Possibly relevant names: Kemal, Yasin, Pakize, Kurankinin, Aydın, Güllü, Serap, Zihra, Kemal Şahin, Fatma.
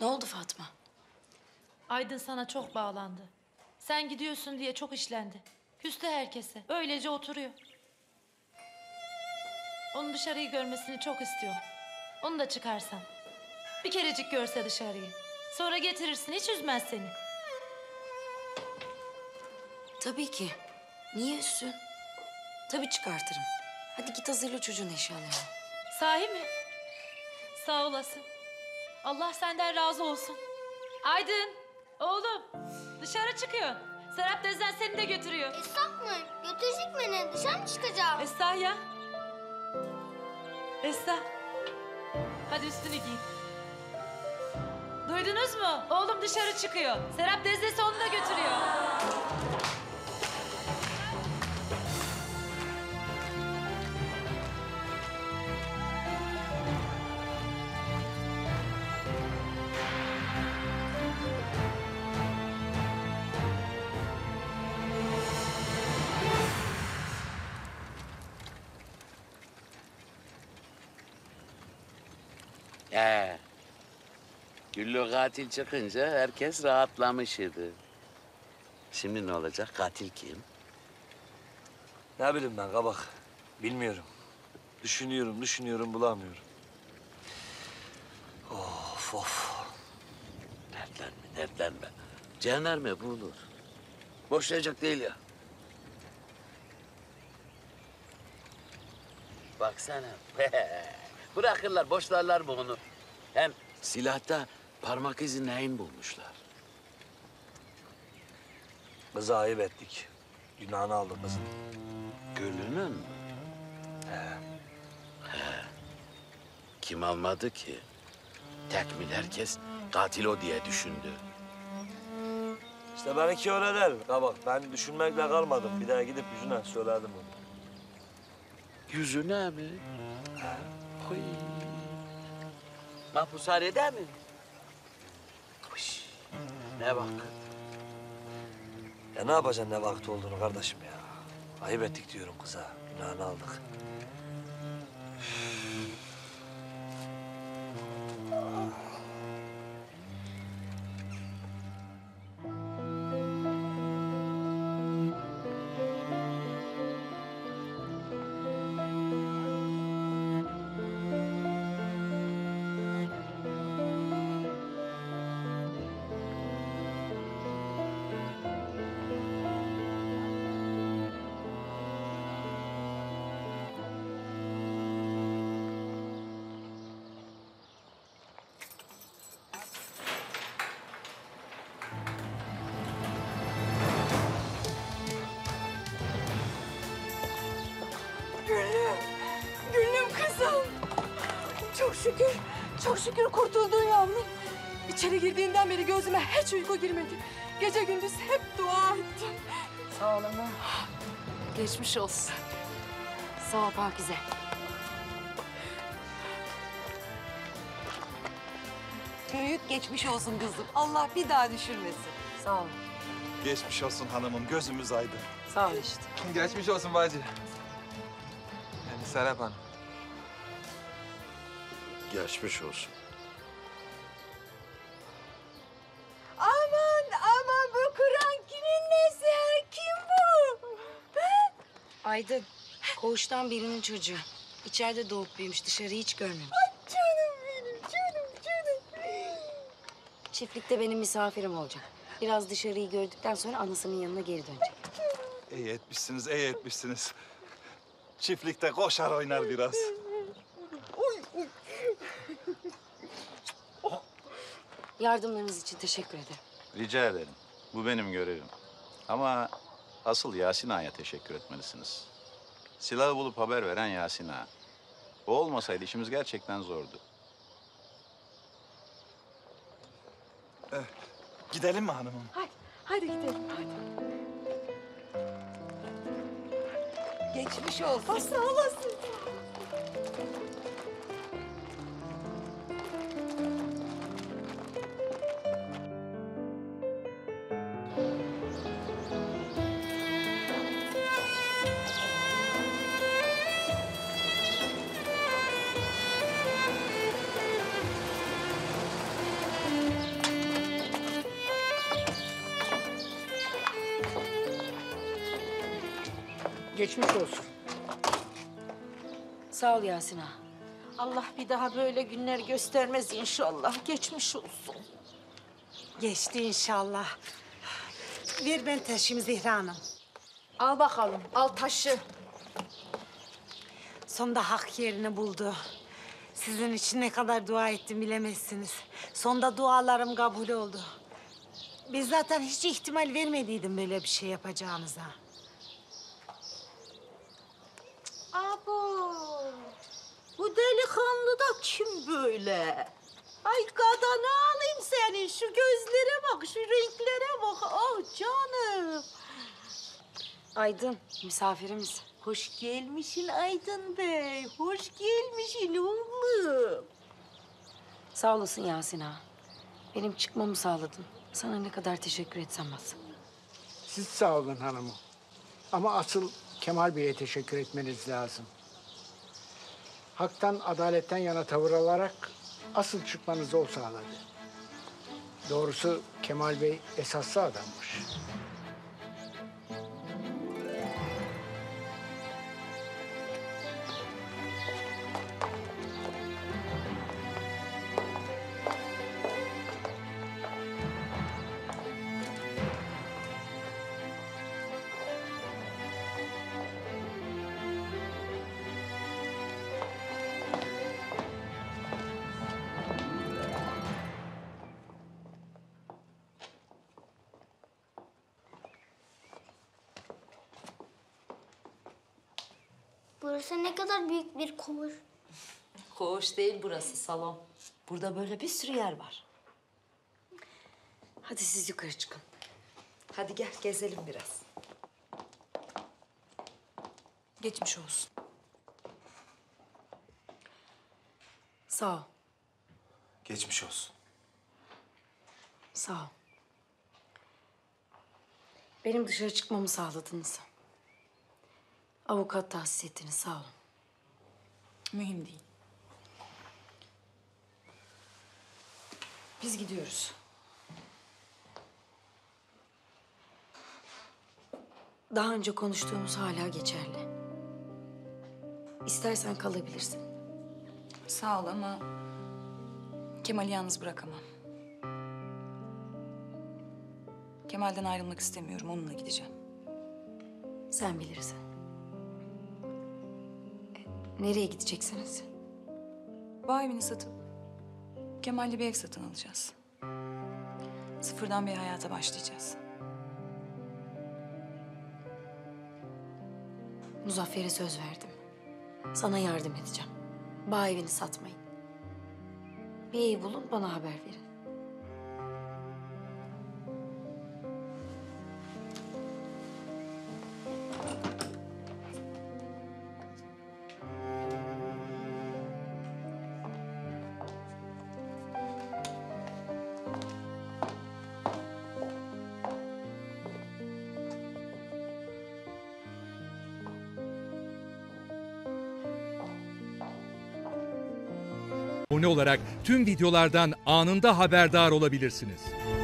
Ne oldu Fatma? Aydın sana çok bağlandı. Sen gidiyorsun diye çok işlendi. Küstü herkese. Öylece oturuyor. Onun dışarıyı görmesini çok istiyor. Onu da çıkarsan. Bir kerecik görse dışarıyı. Sonra getirirsin, hiç üzmez seni. Tabii ki. Niye üzsün? Tabii çıkartırım. Hadi git hazırla çocuğun eşyalarını. Sahi mi? Sağ olasın. Allah senden razı olsun. Aydın, oğlum dışarı çıkıyorsun. Serap teyzen seni de götürüyor. Esah mı? Götürecek beni. Dışarı mı çıkacağım? Esah ya. Esah. Hadi üstünü giy. Duydunuz mu? Oğlum dışarı çıkıyor. Serap teyzesi onu da götürüyor. Güllü katil çıkınca herkes rahatlamış idi. Şimdi ne olacak? Katil kim? Ne bileyim ben kabak. Bilmiyorum. Düşünüyorum, bulamıyorum. Of of. Dertlenme. Cehennem bulunur. Boşlayacak değil ya. Baksana. Bırakırlar, boşlarlar mı onu? Hem silahta parmak izi neyin bulmuşlar. Kızı ayıp ettik. Günahını aldık kızın. Gülünün mü? He. Kim almadı ki? Tekmil herkes katil o diye düşündü. İşte benimki öyle der. Ha bak ben düşünmekle kalmadım. Bir daha gidip yüzüne söyledim onu. Yüzüne mi? Oy. Mahpushanede mi? Ne vakti? Ya ne yapacaksın ne vakti olduğunu kardeşim ya? Ayıp ettik diyorum kıza. Günahını aldık. Çok şükür kurtuldun yavrum. İçeri girdiğinden beri gözüme hiç uyku girmedi. Gece gündüz hep dua ettim. Sağ ol ana. Geçmiş olsun. Sağ ol Pakize. Büyük geçmiş olsun kızım. Allah bir daha düşürmesin. Sağ ol. Geçmiş olsun hanımım. Gözümüz aydın. Sağ ol işte. Geçmiş olsun bacı. Yani Serap Hanım. Geçmiş olsun. Aman bu Kurankinin nesi? Kim bu? Ben. Aydın, koğuştan birinin çocuğu. İçeride doğup büyümüş, dışarıyı hiç görmemiş. Ay canım benim, canım. Çiftlikte benim misafirim olacak. Biraz dışarıyı gördükten sonra anasının yanına geri dönecek. İyi etmişsiniz. Çiftlikte koşar oynar biraz. Yardımlarınız için teşekkür ederim. Rica ederim. Bu benim görevim. Ama asıl Yasin Ağa'ya teşekkür etmelisiniz. Silahı bulup haber veren Yasin Ağa. O olmasaydı işimiz gerçekten zordu. Gidelim mi hanımım? Hadi gidelim. Hadi. Geçmiş olsun. Sağ olasın. Geçmiş olsun. Sağ ol Yasin ağa. Allah bir daha böyle günler göstermez inşallah. Geçmiş olsun. Geçti inşallah. Ver ben taşıyayım Zihra Hanım. Al bakalım, al taşı. Sonunda hak yerini buldu. Sizin için ne kadar dua ettim bilemezsiniz. Sonunda dualarım kabul oldu. Biz zaten hiç ihtimal vermediydim böyle bir şey yapacağınıza. Abo! Bu delikanlı da kim böyle? Ay kadını alayım senin. Şu gözlere bak, şu renklere bak. Ah canım! Aydın, misafirimiz. Hoş gelmişsin Aydın Bey. Hoş gelmişsin oğlum. Sağ olasın Yasin ağa. Benim çıkmamı sağladın. Sana ne kadar teşekkür etsem az. Siz sağ olun hanımım. Ama asıl Kemal Bey'e teşekkür etmeniz lazım. Hak'tan, adaletten yana tavır alarak asıl çıkmanızı o sağladı. Doğrusu Kemal Bey esaslı adammış. Burası ne kadar büyük bir koğuş. Koğuş değil burası, salon. Burada böyle bir sürü yer var. Hadi siz yukarı çıkın. Hadi gel, gezelim biraz. Geçmiş olsun. Sağ ol. Geçmiş olsun. Sağ ol. Benim dışarı çıkmamı sağladınız. Avukat tahsis ettiniz, sağ olun. Mühim değil. Biz gidiyoruz. Daha önce konuştuğumuz hala geçerli. İstersen kalabilirsin. Sağ ol ama Kemal'i yalnız bırakamam. Kemal'den ayrılmak istemiyorum, onunla gideceğim. Sen bilirsin. Nereye gideceksiniz? Bu evini satıp Kemal'le bir ev satın alacağız. Sıfırdan bir hayata başlayacağız. Muzaffer'e söz verdim. Sana yardım edeceğim. Bu evini satmayın. Bir ev bulun, bana haber verin. Abone olarak tüm videolardan anında haberdar olabilirsiniz.